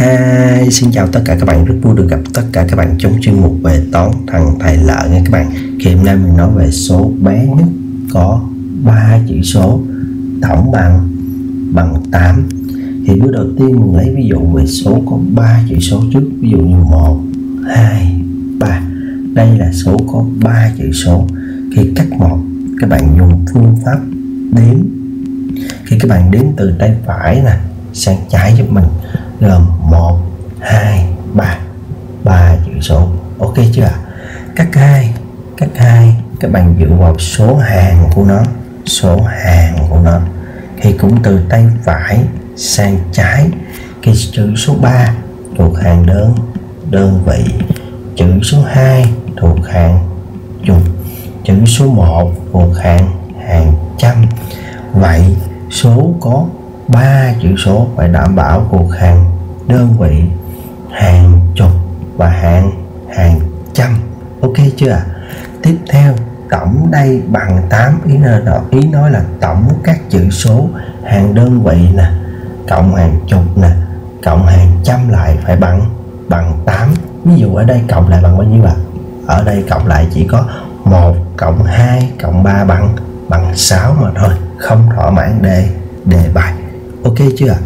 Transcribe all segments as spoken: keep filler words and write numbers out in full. Hi, xin chào tất cả các bạn, rất vui được gặp tất cả các bạn trong chuyên mục về toán Thằng Thầy Lợi nha các bạn. Thì hôm nay mình nói về số bé nhất có ba chữ số tổng bằng bằng tám. Thì bước đầu tiên mình lấy ví dụ về số có ba chữ số trước, ví dụ như một, hai, ba. Đây là số có ba chữ số. Khi cắt một, các bạn dùng phương pháp đếm. Khi các bạn đếm từ tay phải nè sang trái giúp mình, gồm một, hai, ba, ba chữ số, ok chưa? Cắt hai, cắt hai các bạn dựa vào số hàng của nó, số hàng của nó thì cũng từ tay phải sang trái. Cái chữ số ba thuộc hàng đơn đơn vị, chữ số hai thuộc hàng chục, chữ số một thuộc hàng hàng trăm. Vậy số có ba chữ số phải đảm bảo thuộc hàng đơn vị, hàng chục và hàng hàng trăm, ok chưa? Tiếp theo, tổng đây bằng tám, ý nói, ý nói là tổng các chữ số hàng đơn vị nè, cộng hàng chục nè, cộng hàng trăm lại phải bằng bằng tám. Ví dụ ở đây cộng lại bằng bao nhiêu ạ? Ở đây cộng lại chỉ có một cộng hai cộng ba bằng bằng sáu mà thôi, không thỏa mãn đề đề bài, ok chưa?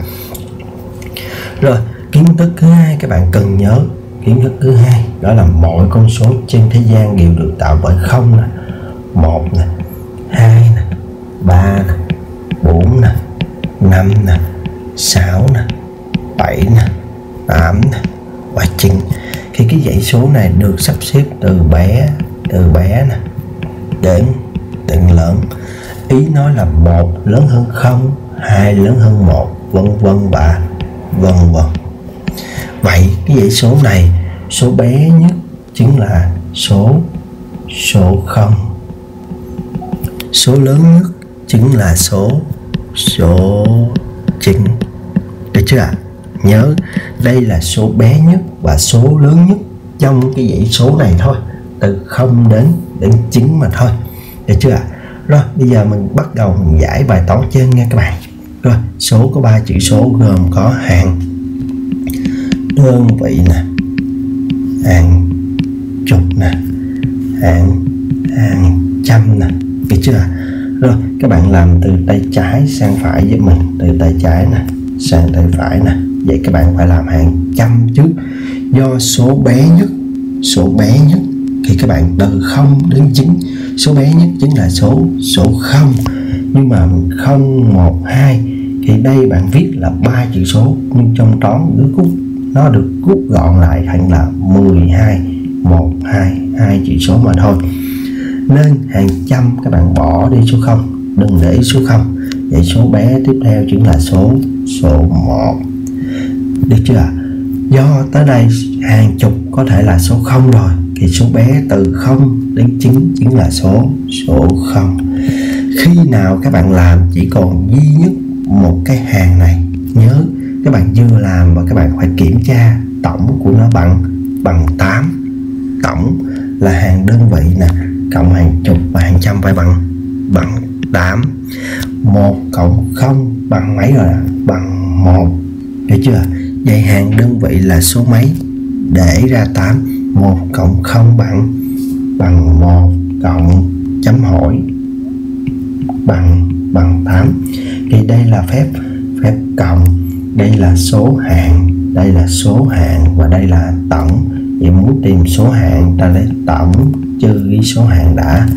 Rồi, kiến thức thứ hai các bạn cần nhớ, kiến thức thứ hai đó là mọi con số trên thế gian đều được tạo bởi không nè, một nè, hai nè, ba nè, bốn nè, năm nè, sáu nè, bảy nè, tám nè và chín. Thì cái dãy số này được sắp xếp từ bé từ bé nè đến tận lớn, ý nói là một lớn hơn không, hai lớn hơn một, vân vân và vân vân. Vậy cái dãy số này số bé nhất chính là số số không, số lớn nhất chính là số số chín, được chưa ạ? Nhớ đây là số bé nhất và số lớn nhất trong cái dãy số này thôi, từ không đến đến chín mà thôi, được chưa ạ? Rồi bây giờ mình bắt đầu mình giải bài toán trên nha các bạn. Rồi, số có ba chữ số gồm có hàng đơn vị nè, hàng chục nè, hàng hàng trăm nè, được chưa? Rồi các bạn làm từ tay trái sang phải với mình, từ tay trái nè sang tay phải nè. Vậy các bạn phải làm hàng trăm trước, do số bé nhất, số bé nhất thì các bạn từ không đến chín, số bé nhất chính là số số không. Nhưng mà không, một, hai thì đây bạn viết là ba chữ số, nhưng trong toán được rút, nó được rút gọn lại thành là mười hai, một, hai, hai chữ số mà thôi. Nên hàng trăm các bạn bỏ đi số không, đừng để số không. Vậy số bé tiếp theo chính là số số một, được chưa? Do tới đây hàng chục có thể là số không rồi, thì số bé từ không đến chín chính là số số không. Khi nào các bạn làm chỉ còn duy nhất một cái hàng này, nhớ các bạn vừa làm và các bạn phải kiểm tra tổng của nó bằng bằng tám. Tổng là hàng đơn vị nè, cộng hàng chục và hàng trăm phải bằng bằng tám. một cộng không bằng mấy rồi nè, bằng một, được chưa? Vậy hàng đơn vị là số mấy để ra tám? một cộng không bằng bằng một cộng chấm hỏi bằng bằng tám. Thì đây là phép phép cộng, đây là số hạng, đây là số hạng và đây là tổng. Vậy muốn tìm số hạng ta lấy tổng trừ đi số hạng đã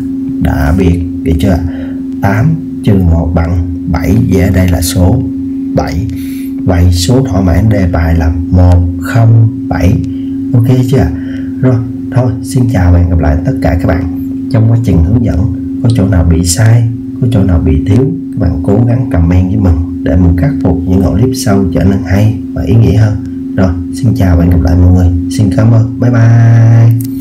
đã biệt, được chưa? tám trừ một bằng bảy, vậy đây là số bảy. Vậy số thỏa mãn đề bài là một không bảy, ok chưa? Rồi, thôi xin chào và hẹn gặp lại tất cả các bạn. Trong quá trình hướng dẫn có chỗ nào bị sai, có chỗ nào bị thiếu, các bạn cố gắng comment với mình để mình khắc phục những nội clip sau trở nên hay và ý nghĩa hơn. Rồi, xin chào và hẹn gặp lại mọi người. Xin cảm ơn, bye bye.